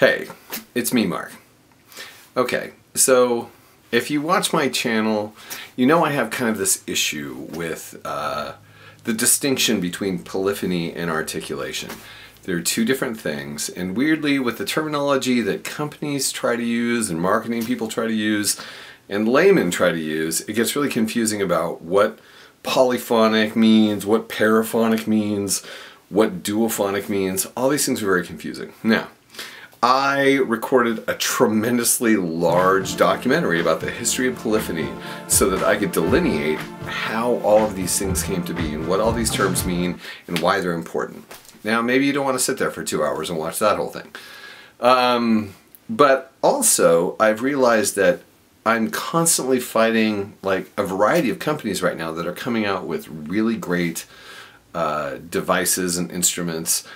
Hey, it's me, Mark. Okay, so if you watch my channel, you know I have kind of this issue with the distinction between polyphony and articulation. They're two different things, and weirdly, with the terminology that companies try to use and marketing people try to use and laymen try to use, it gets really confusing about what polyphonic means, what paraphonic means, what duophonic means. All these things are very confusing. Now, I recorded a tremendously large documentary about the history of polyphony so that I could delineate how all of these things came to be and what all these terms mean and why they're important. Now, maybe you don't want to sit there for 2 hours and watch that whole thing. But also, I've realized that I'm constantly fighting like a variety of companies right now that are coming out with really great devices and instruments,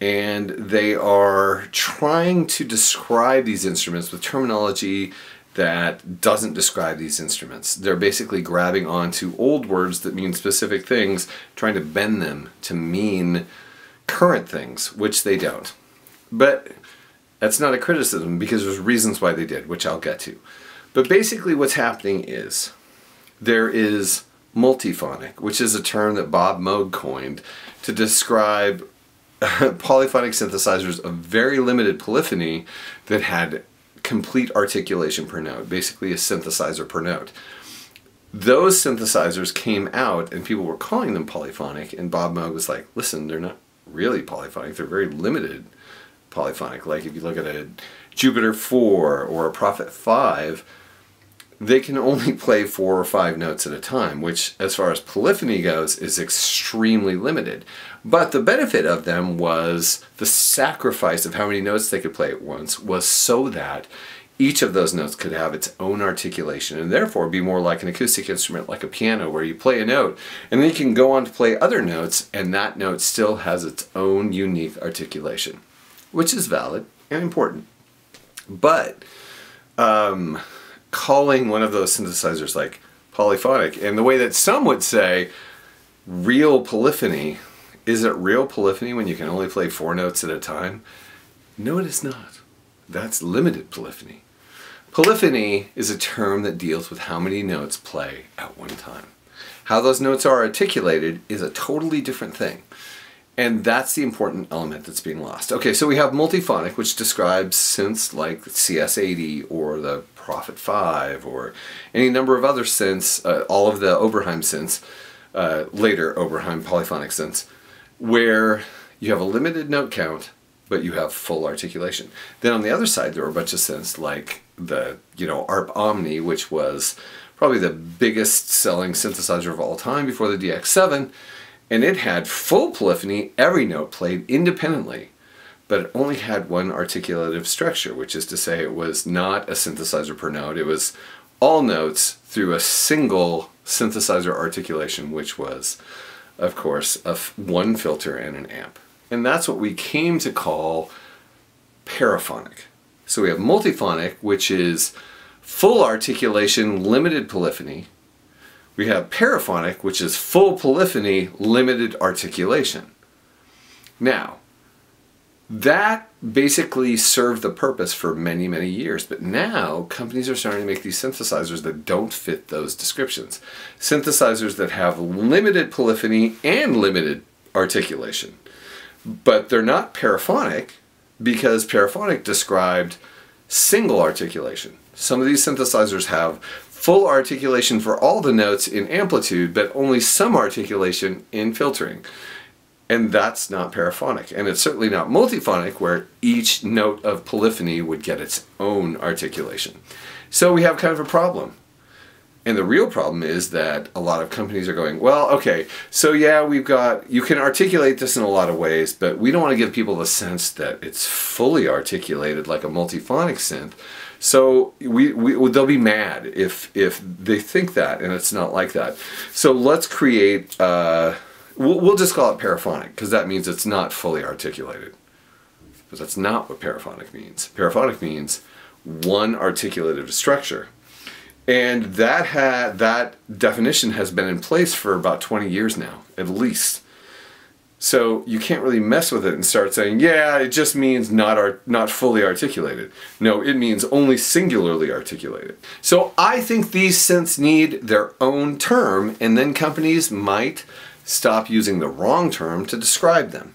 and they are trying to describe these instruments with terminology that doesn't describe these instruments. They're basically grabbing onto old words that mean specific things, trying to bend them to mean current things, which they don't. But that's not a criticism, because there's reasons why they did, which I'll get to. But basically what's happening is there is multiphonic, which is a term that Bob Moog coined to describe polyphonic synthesizers of very limited polyphony that had complete articulation per note, basically a synthesizer per note. Those synthesizers came out and people were calling them polyphonic, and Bob Moog was like, listen, they're not really polyphonic, they're very limited polyphonic. Like if you look at a Jupiter 4 or a Prophet 5, they can only play 4 or 5 notes at a time, which as far as polyphony goes is extremely limited. But the benefit of them was the sacrifice of how many notes they could play at once was so that each of those notes could have its own articulation and therefore be more like an acoustic instrument like a piano, where you play a note and then you can go on to play other notes and that note still has its own unique articulation, which is valid and important. But calling one of those synthesizers like polyphonic, and the way that some would say real polyphony, is it real polyphony when you can only play 4 notes at a time? No, it is not. That's limited polyphony. Polyphony is a term that deals with how many notes play at one time. How those notes are articulated is a totally different thing. And that's the important element that's being lost. Okay, so we have multiphonic, which describes synths like CS80 or the Prophet 5 or any number of other synths, all of the Oberheim synths, later Oberheim polyphonic synths, where you have a limited note count, but you have full articulation. Then on the other side, there were a bunch of synths like the, ARP Omni, which was probably the biggest selling synthesizer of all time before the DX7. And it had full polyphony, every note played independently, but it only had one articulative structure, which is to say it was not a synthesizer per note, it was all notes through a single synthesizer articulation, which was, of course, one filter and an amp. And that's what we came to call paraphonic. So we have multiphonic, which is full articulation, limited polyphony. We have paraphonic, which is full polyphony, limited articulation. Now, that basically served the purpose for many, many years, but now companies are starting to make these synthesizers that don't fit those descriptions. Synthesizers that have limited polyphony and limited articulation. But they're not paraphonic, because paraphonic described single articulation. Some of these synthesizers have full articulation for all the notes in amplitude, but only some articulation in filtering. And that's not paraphonic. And it's certainly not multiphonic, where each note of polyphony would get its own articulation. So we have kind of a problem. And the real problem is that a lot of companies are going, well, okay, so yeah, we've got, you can articulate this in a lot of ways, but we don't want to give people the sense that it's fully articulated like a multiphonic synth. So they'll be mad if they think that, and it's not like that. So let's create, we'll just call it paraphonic, because that means it's not fully articulated. But that's not what paraphonic means. Paraphonic means one articulative structure. And that definition has been in place for about 20 years now, at least. So you can't really mess with it and start saying, yeah, it just means not fully articulated. No, it means only singularly articulated. So I think these synths need their own term, and then companies might stop using the wrong term to describe them.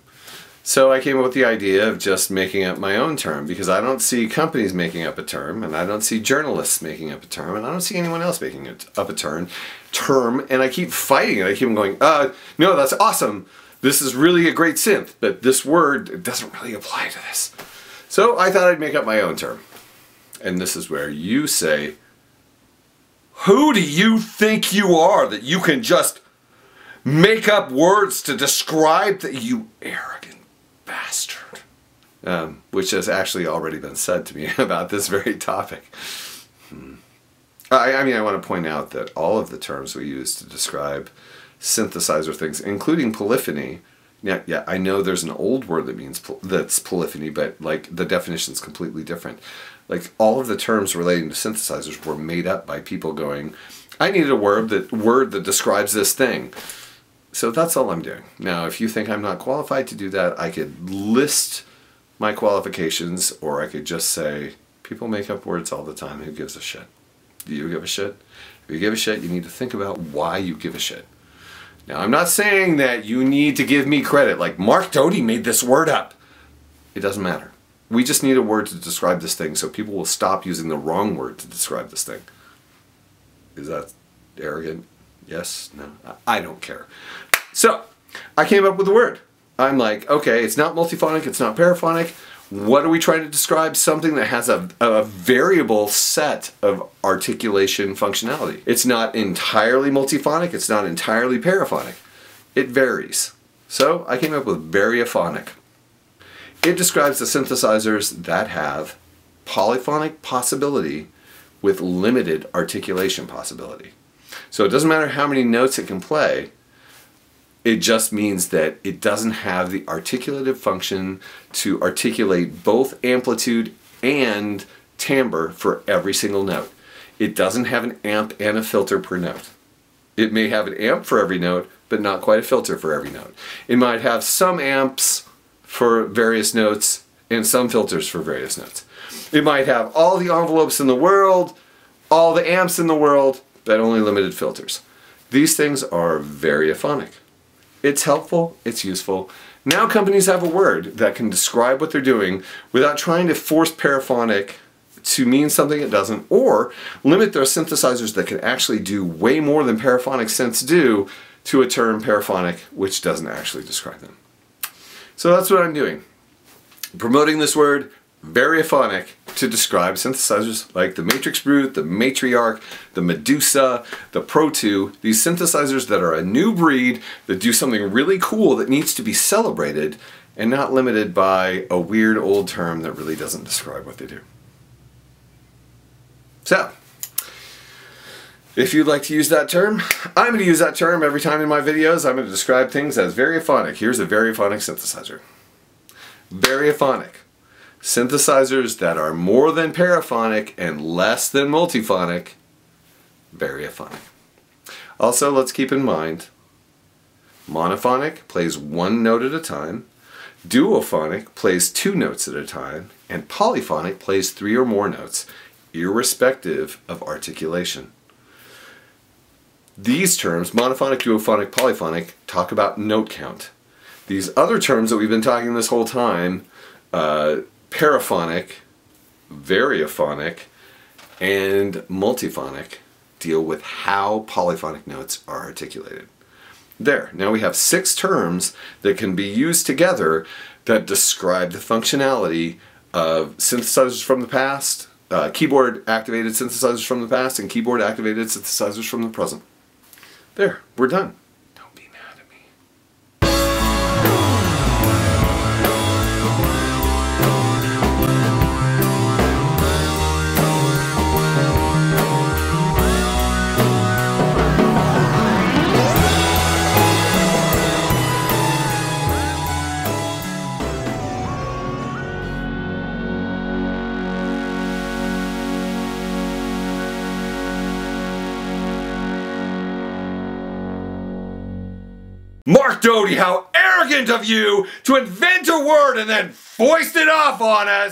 So I came up with the idea of just making up my own term, because I don't see companies making up a term, and I don't see journalists making up a term, and I don't see anyone else making up a term, and I keep fighting it. I keep going, no, that's awesome. This is really a great synth, but this word doesn't really apply to this. So I thought I'd make up my own term. And this is where you say, who do you think you are that you can just make up words to describe that, you arrogant bastard? Which has actually already been said to me about this very topic. I mean, I want to point out that all of the terms we use to describe synthesizer things, including polyphony. Yeah, I know there's an old word that means that's polyphony, but like the definition's completely different. Like all of the terms relating to synthesizers were made up by people going, I need a word that describes this thing. So that's all I'm doing. Now, if you think I'm not qualified to do that, I could list my qualifications, or I could just say, people make up words all the time. Who gives a shit? Do you give a shit? If you give a shit, you need to think about why you give a shit. Now, I'm not saying that you need to give me credit, like Mark Doty made this word up. It doesn't matter. We just need a word to describe this thing, so people will stop using the wrong word to describe this thing. Is that arrogant? Yes? No? I don't care. So, I came up with the word. I'm like, okay, it's not multiphonic, it's not paraphonic. What are we trying to describe? Something that has a variable set of articulation functionality. It's not entirely multiphonic, it's not entirely paraphonic. It varies. So I came up with variophonic. It describes the synthesizers that have polyphonic possibility with limited articulation possibility. So it doesn't matter how many notes it can play, it just means that it doesn't have the articulative function to articulate both amplitude and timbre for every single note. It doesn't have an amp and a filter per note. It may have an amp for every note, but not quite a filter for every note. It might have some amps for various notes and some filters for various notes. It might have all the envelopes in the world, all the amps in the world, but only limited filters. These things are variophonic. It's helpful, it's useful. Now companies have a word that can describe what they're doing without trying to force paraphonic to mean something it doesn't, or limit their synthesizers that can actually do way more than paraphonic synths do to a term paraphonic, which doesn't actually describe them. So that's what I'm doing. Promoting this word, variophonic, to describe synthesizers like the Matrix Brute, the Matriarch, the Medusa, the Pro 2, these synthesizers that are a new breed, that do something really cool that needs to be celebrated, and not limited by a weird old term that really doesn't describe what they do. So, if you'd like to use that term, I'm going to use that term every time in my videos. I'm going to describe things as variophonic. Here's a variophonic synthesizer. Variophonic. Synthesizers that are more than paraphonic and less than multiphonic, variophonic. Also, let's keep in mind, monophonic plays one note at a time, duophonic plays two notes at a time, and polyphonic plays three or more notes, irrespective of articulation. These terms, monophonic, duophonic, polyphonic, talk about note count. These other terms that we've been talking this whole time, paraphonic, variophonic, and multiphonic, deal with how polyphonic notes are articulated. There, now we have 6 terms that can be used together that describe the functionality of synthesizers from the past, keyboard-activated synthesizers from the past, and keyboard-activated synthesizers from the present. There, we're done. Mark Doty, how arrogant of you to invent a word and then foist it off on us!